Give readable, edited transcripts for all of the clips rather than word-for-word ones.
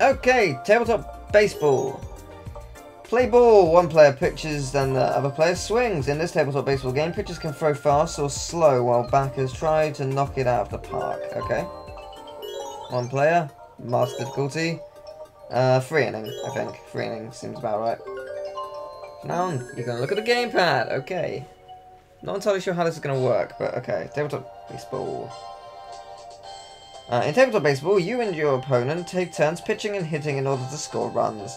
Okay, tabletop baseball. Play ball. One player pitches and the other player swings. In this tabletop baseball game, pitchers can throw fast or slow while backers try to knock it out of the park. Okay. One player. Master difficulty. 3 inning, I think. 3 inning seems about right. Now you're going to look at the gamepad. Okay. Not entirely sure how this is going to work, but okay. Tabletop baseball. In tabletop baseball, you and your opponent take turns pitching and hitting in order to score runs.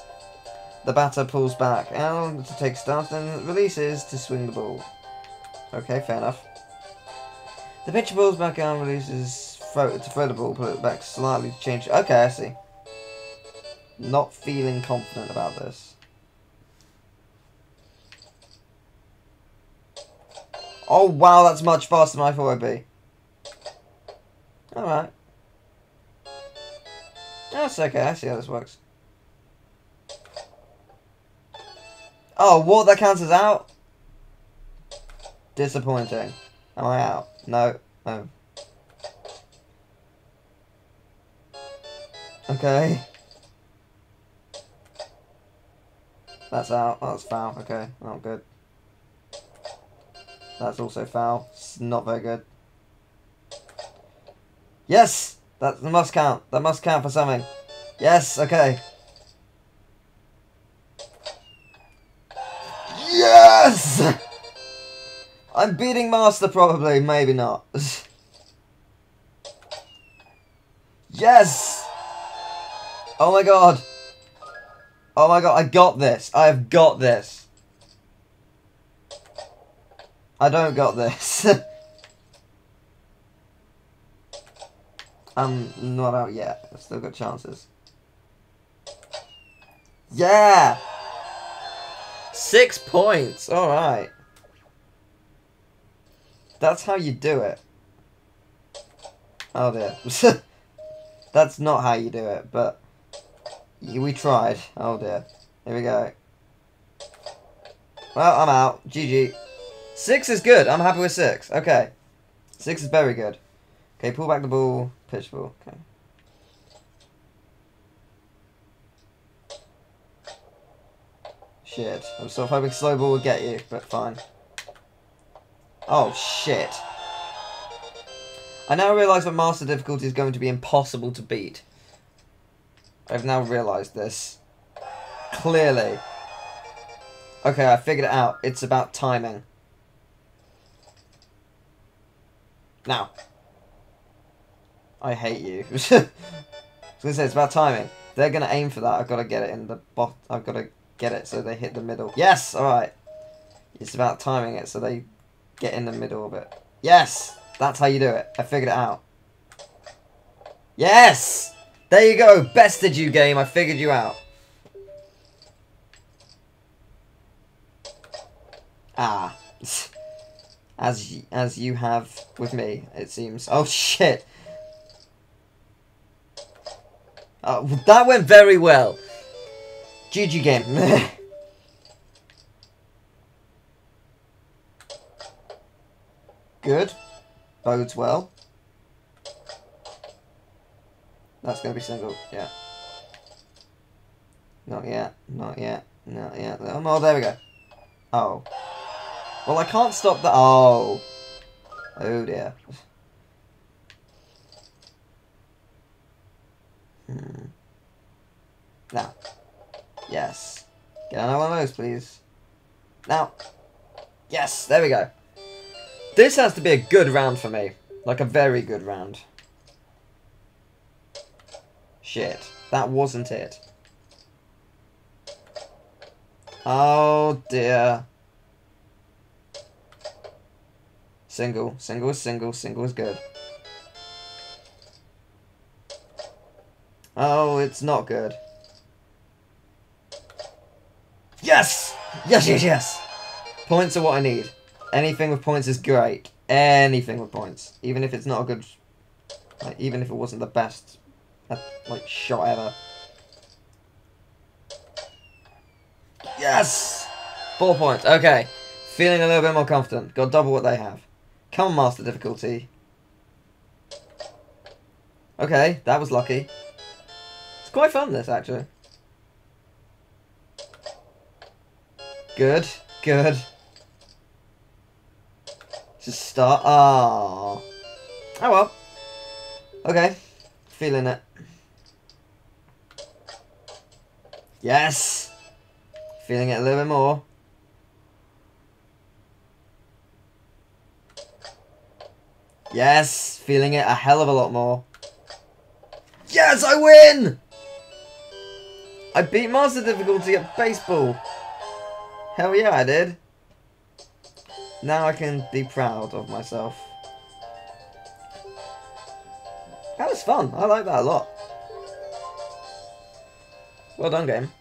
The batter pulls back and to take start and releases to swing the ball. Okay, fair enough. The pitcher pulls back and releases to throw the ball, put it back slightly to change. Okay, I see. Not feeling confident about this. Oh wow, that's much faster than I thought it'd be. Alright. That's okay, I see how this works. Oh, what? That counts as out? Disappointing. Am I out? No. No. Okay. That's out. Oh, that's foul. Okay. Not good. That's also foul. It's not very good. Yes! That must count. That must count for something. Yes! Okay. Yes! I'm beating Master probably, maybe not. Yes! Oh my god. Oh my god, I got this. I have got this. I don't got this. I'm not out yet. I've still got chances. Yeah! 6 points, alright. That's how you do it. Oh dear. That's not how you do it, but we tried. Oh dear. Here we go. Well, I'm out. GG. 6 is good. I'm happy with 6. Okay. 6 is very good. Okay, pull back the ball. Pitch ball. Okay. Shit. I'm sort of hoping slow ball would get you, but fine. Oh, shit. I now realise that master difficulty is going to be impossible to beat. I've now realised this. Clearly. Okay, I figured it out. It's about timing. Now. I hate you. I was gonna say, it's about timing. They're gonna aim for that. I've gotta get it in the bot. I've gotta get it so they hit the middle. Yes! Alright. It's about timing it so they get in the middle of it. Yes! That's how you do it. I figured it out. Yes! There you go! Bested you, game! I figured you out. Ah. As you have with me, it seems. Oh, shit! That went very well. GG game. Good. Bodes well. That's going to be single. Yeah. Not yet. Not yet. Not yet. Oh, there we go. Oh. Well, I can't stop that. Oh. Oh, dear. Now. Yes. Get another one of those, please. Now. Yes. There we go. This has to be a good round for me. Like a very good round. Shit. That wasn't it. Oh, dear. Single. Single is single. Single is good. Oh, it's not good. Yes! Yes, yes, yes! Points are what I need. Anything with points is great. Anything with points. Even if it's not a good... Like, even if it wasn't the best, like, shot ever. Yes! 4 points. Okay. Feeling a little bit more confident. Got double what they have. Come on, master difficulty. Okay, that was lucky. quite fun, this, actually. Good, good. Just start. Oh. Oh well. Okay. Feeling it. Yes! Feeling it a little bit more. Yes! Feeling it a hell of a lot more. Yes! I win! I beat Master Difficulty at baseball. Hell yeah, I did. Now I can be proud of myself. That was fun. I like that a lot. Well done, game.